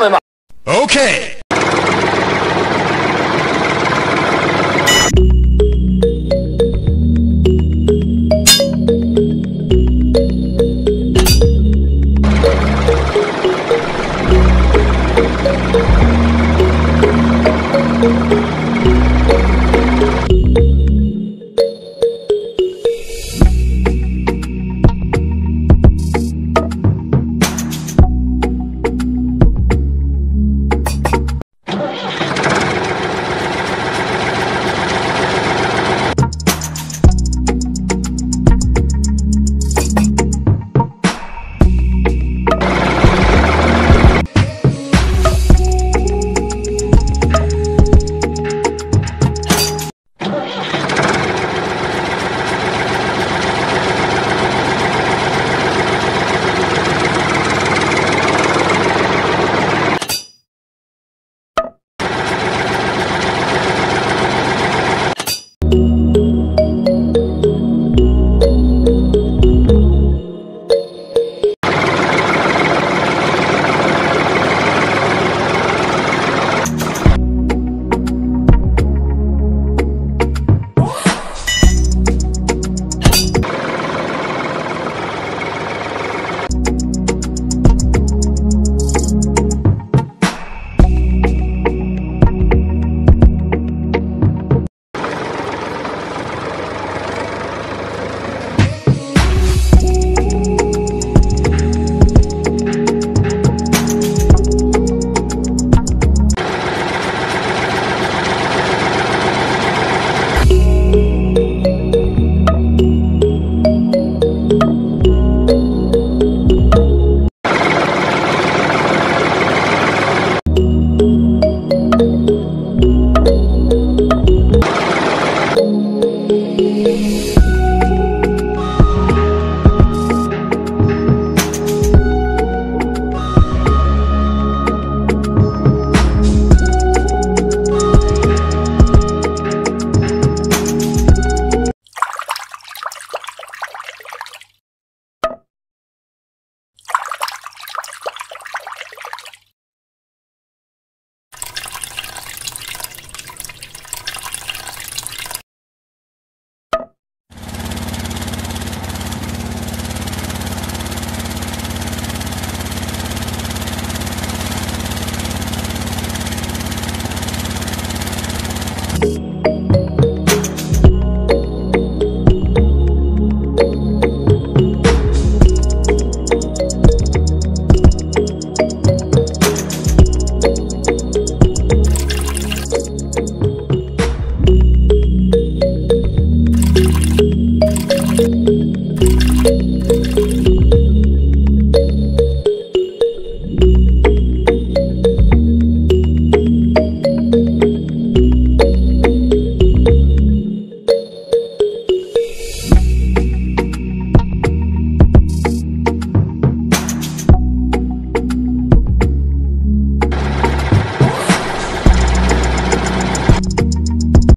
Hello.